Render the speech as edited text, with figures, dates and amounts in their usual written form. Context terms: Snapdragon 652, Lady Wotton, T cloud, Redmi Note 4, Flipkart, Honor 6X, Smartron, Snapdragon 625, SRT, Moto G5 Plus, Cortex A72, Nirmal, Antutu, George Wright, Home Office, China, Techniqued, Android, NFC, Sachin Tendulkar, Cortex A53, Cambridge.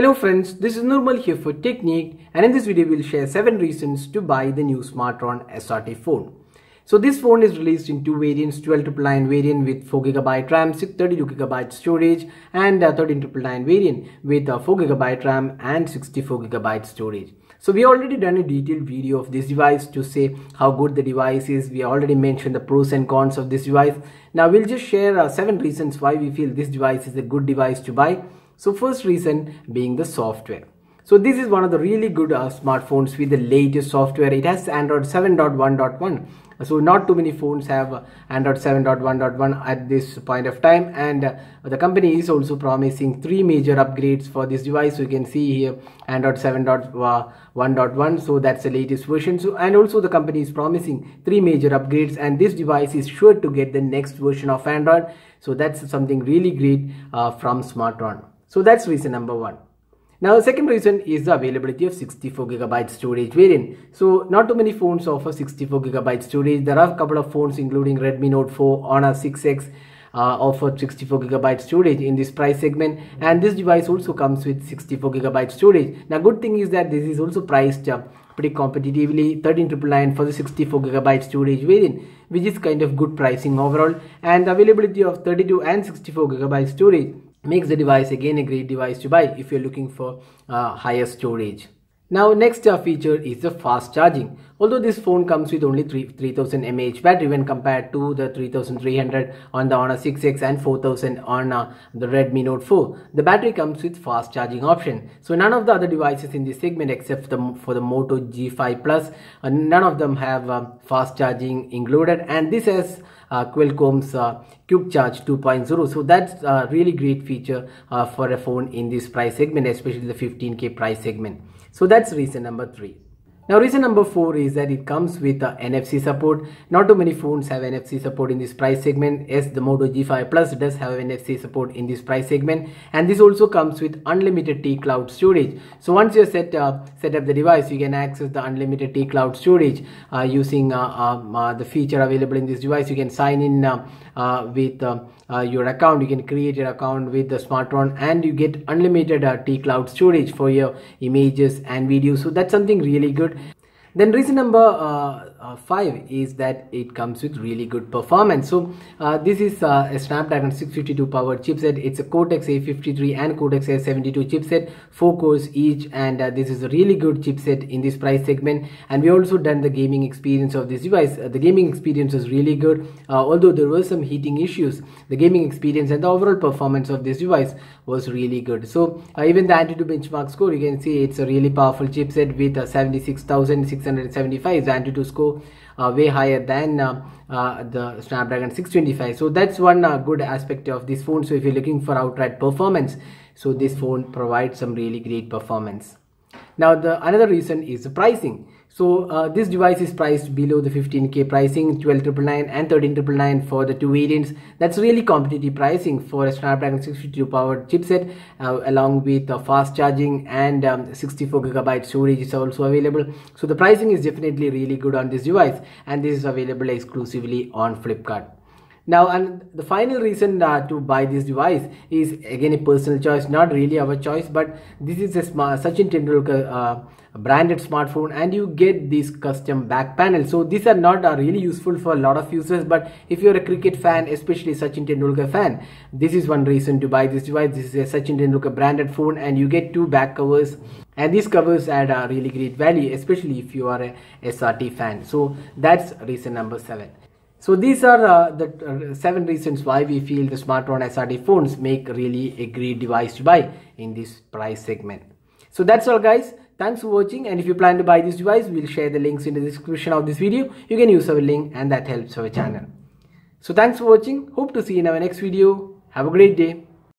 Hello friends, this is Nirmal here for Techniqued, and in this video we will share 7 reasons to buy the new Smartron SRT phone. So this phone is released in two variants, 12999 variant with 4GB RAM, 32GB storage, and 13999 variant with 4GB RAM and 64GB storage. So we already done a detailed video of this device to say how good the device is. We already mentioned the pros and cons of this device. Now we'll just share 7 reasons why we feel this device is a good device to buy. So first reason being the software. So this is one of the really good smartphones with the latest software. It has Android 7.1.1. So not too many phones have Android 7.1.1 at this point of time, and the company is also promising 3 major upgrades for this device. So you can see here Android 7.1.1, so that's the latest version. So, and also the company is promising 3 major upgrades, and this device is sure to get the next version of Android. So that's something really great from Smartron. So that's reason number 1. Now the second reason is the availability of 64GB storage variant. So not too many phones offer 64GB storage. There are a couple of phones including Redmi Note 4, Honor 6X offer 64GB storage in this price segment, and this device also comes with 64GB storage. Now good thing is that this is also priced pretty competitively, 13999 for the 64GB storage variant, which is kind of good pricing overall, and the availability of 32 and 64GB storage makes the device again a great device to buy if you're looking for higher storage. Now next feature is the fast charging. Although this phone comes with only 3000 mAh battery when compared to the 3300 on the Honor 6X and 4000 on the Redmi Note 4, the battery comes with fast charging option. So none of the other devices in this segment except for the Moto G5 Plus, none of them have fast charging included, and this has Qualcomm's Quick Charge 2.0. So that's a really great feature for a phone in this price segment, especially the 15K price segment. So that's reason number 3. Now reason number 4 is that it comes with NFC support. Not too many phones have NFC support in this price segment. Yes, the Moto G5 Plus does have NFC support in this price segment, and this also comes with unlimited T cloud storage. So once you set up the device, you can access the unlimited T cloud storage using the feature available in this device. You can sign in with your account. You can create your account with the Smartron, and you get unlimited T cloud storage for your images and videos. So that's something really good. Then reason number 5 is that it comes with really good performance. So this is a Snapdragon 652 powered chipset. It's a Cortex A53 and Cortex A72 chipset, 4 cores each, and this is a really good chipset in this price segment. And we also done the gaming experience of this device. The gaming experience is really good, although there were some heating issues. The gaming experience and the overall performance of this device was really good. So even the Antutu benchmark score, you can see it's a really powerful chipset with 76,675. The Antutu score way higher than the Snapdragon 625. So that's one good aspect of this phone. So if you're looking for outright performance, so this phone provides some really great performance. Now the another reason is the pricing. So this device is priced below the 15K pricing, 12999 and 13999 for the two variants. That's really competitive pricing for a Snapdragon 652 powered chipset, along with fast charging, and 64GB storage is also available. So the pricing is definitely really good on this device, and this is available exclusively on Flipkart. Now, and the final reason to buy this device is again a personal choice, not really our choice, but this is a Sachin Tendulkar branded smartphone, and you get these custom back panels. So these are not really useful for a lot of users, but if you're a cricket fan, especially Sachin Tendulkar fan, this is one reason to buy this device. This is a Sachin Tendulkar branded phone, and you get 2 back covers, and these covers add a really great value, especially if you are a SRT fan. So that's reason number 7. So these are the 7 reasons why we feel the Smartron SRT phones make really a great device to buy in this price segment. So that's all guys. Thanks for watching, and if you plan to buy this device, we'll share the links in the description of this video. You can use our link, and that helps our channel. So thanks for watching. Hope to see you in our next video. Have a great day.